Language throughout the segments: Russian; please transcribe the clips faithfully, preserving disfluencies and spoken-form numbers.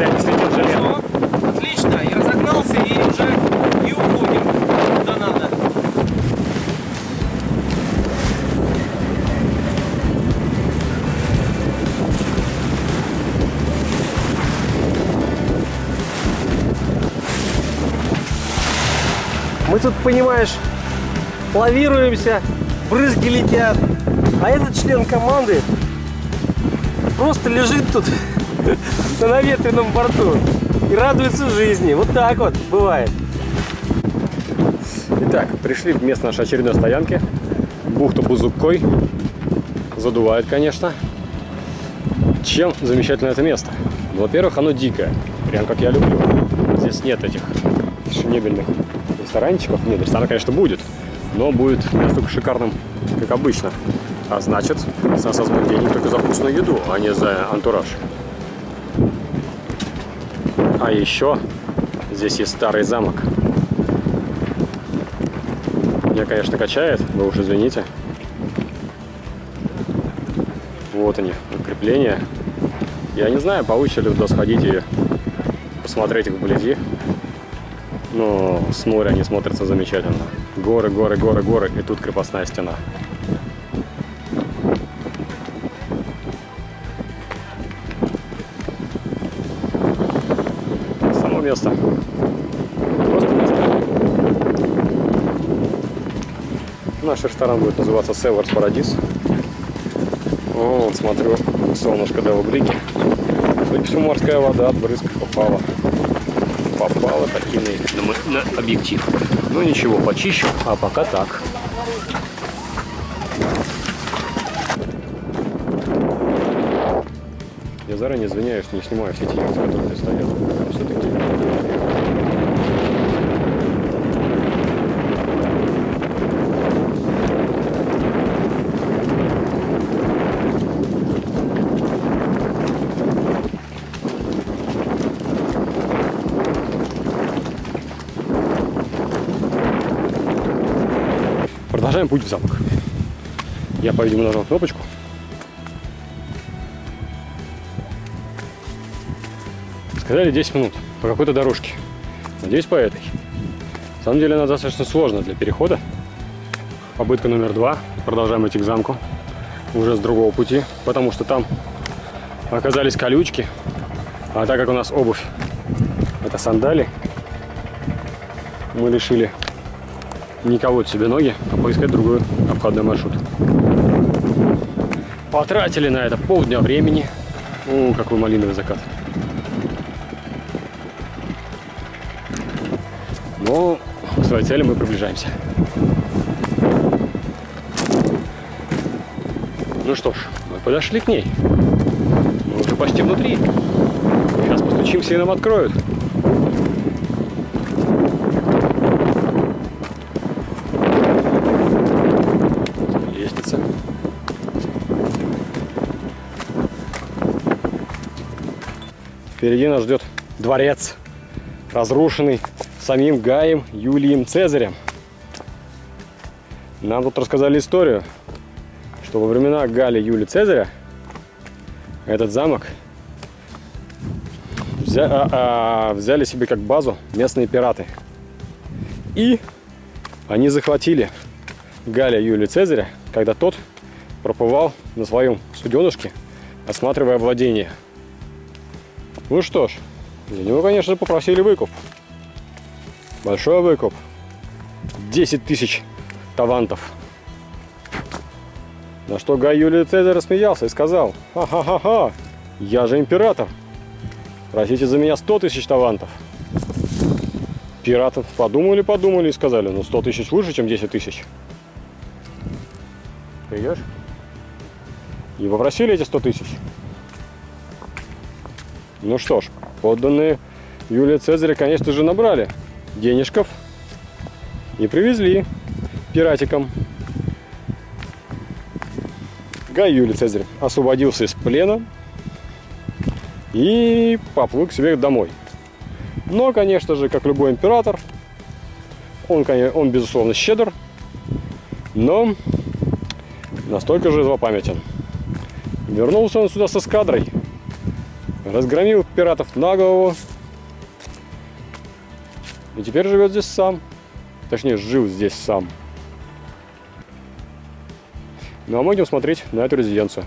тебя не слетел железо. Отлично, я разогнался и уже и уходим куда надо. Мы тут, понимаешь, лавируемся, брызги летят, а этот член команды просто лежит тут на ветреном борту и радуется жизни. Вот так вот бывает. Итак, пришли в место нашей очередной стоянки. Бухта Бузукой. Задувает, конечно. Чем замечательно это место? Во-первых, оно дикое. Прям как я люблю. Здесь нет этих шнебельных ресторанчиков. Нет, ресторан, конечно, будет. Но будет настолько шикарным, как обычно. А значит, цена со сбор денег только за вкусную еду, а не за антураж. А еще здесь есть старый замок. Меня, конечно, качает, вы уж извините. Вот они, укрепления. Я не знаю, получится ли туда сходить и посмотреть их вблизи. Но с моря они смотрятся замечательно. Горы, горы, горы, горы, и тут крепостная стена. Само место. Просто место. Наш ресторан будет называться Северс Парадис. Вот, смотрю, солнышко до углики. И всю морская вода от брызг попала. Попало таким на объектив. Ну ничего, почищу, а пока так. Я заранее извиняюсь, не снимаю все те яхты, которые здесь стоят. Все-таки... Продолжаем путь в замок. Я, по-видимому, нажал кнопочку. Сказали десять минут по какой-то дорожке. Надеюсь, по этой. На самом деле, она достаточно сложна для перехода. Попытка номер два. Продолжаем идти к замку. Уже с другого пути. Потому что там оказались колючки. А так как у нас обувь — это сандали, мы решили не колоть себе ноги, а поискать другой обходной маршрут. Потратили на это полдня времени. О, какой малиновый закат. Но к своей цели мы приближаемся. Ну что ж, мы подошли к ней. Мы уже почти внутри. Сейчас постучимся и нам откроют. Лестница. Впереди нас ждет дворец, разрушенный самим Гаем Юлием Цезарем. Нам тут рассказали историю, что во времена Гая Юлия Цезаря этот замок взя... а, а, взяли себе как базу местные пираты. И они захватили Гая Юлия Цезаря, когда тот проплывал на своем суденышке, осматривая владение. Ну что ж, для него, конечно, попросили выкуп. Большой выкуп. десять тысяч талантов. На что Гай Юлий Цезарь рассмеялся и сказал: «Ха-ха-ха-ха, я же император. Просите за меня сто тысяч талантов». Пираты подумали-подумали и сказали: ну, сто тысяч лучше, чем десять тысяч. Придешь? И попросили эти сто тысяч. Ну что ж, подданные Юлия Цезаря, конечно же, набрали денежков и привезли пиратикам. Гай Юлий Цезарь освободился из плена и поплыл к себе домой. Но, конечно же, как любой император, он, он безусловно, щедр, но настолько же злопамятен. Вернулся он сюда с эскадрой разгромил пиратов на голову и теперь живет здесь сам. Точнее, жил здесь сам. Ну а мы идем смотреть на эту резиденцию.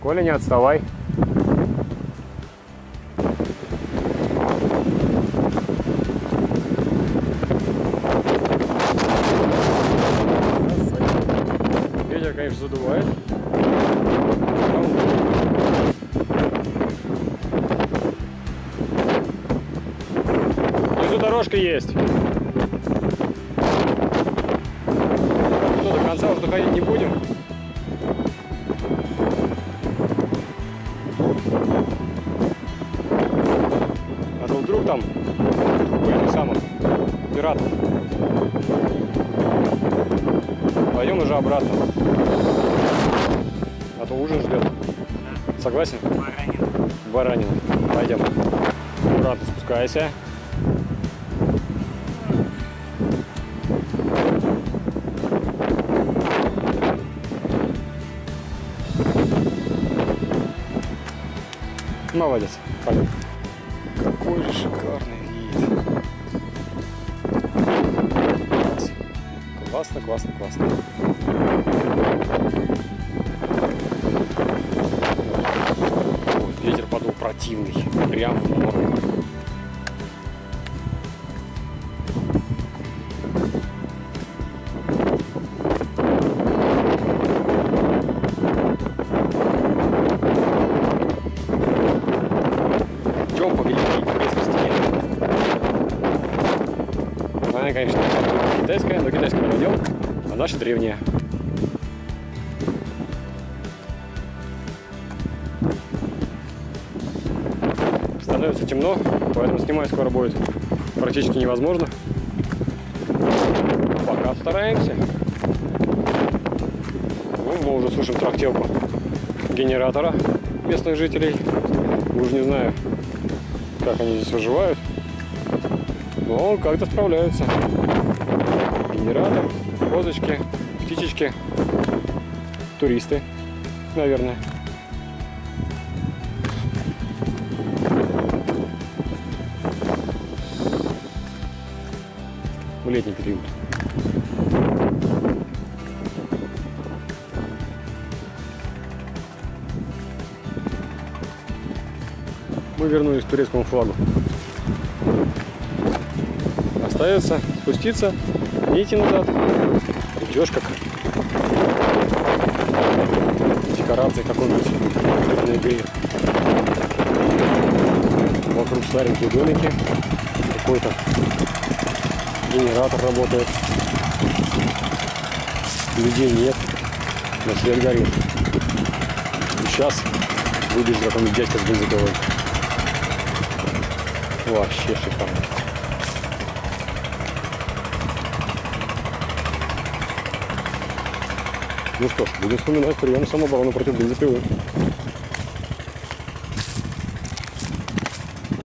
Коля, не отставай. Ветер, конечно, задувает. Внизу дорожка есть. До конца уже доходить не будем. А то вдруг там какой-то самый пират. Пойдем уже обратно. А то ужин ждет. Согласен? Баранина. Баранина. Пойдем. Аккуратно спускайся. Молодец. Пойдем. Какой же шикарный вид. Классно, классно, классно. Ветер подул противный. Прям в море. Конечно, китайская, но китайская не найдем, а наша древняя. Становится темно, поэтому снимать скоро будет практически невозможно. Пока стараемся. Ну, мы уже слушаем трактелку генератора местных жителей. Уже не знаю, как они здесь выживают. Но как-то справляются. Генератор, козочки, птичечки, туристы, наверное. В летний период. Мы вернулись к турецкому флагу. Остается спуститься, не идти назад. Идешь как декорации какой-нибудь на игре. Вокруг старенькие домики. Какой-то генератор работает. Людей нет. Но свет горит. И сейчас выбежит какой-нибудь дядька с бензопилой. Вообще шикарно. Ну что ж, будем вспоминать прием самообороны против бензопилы.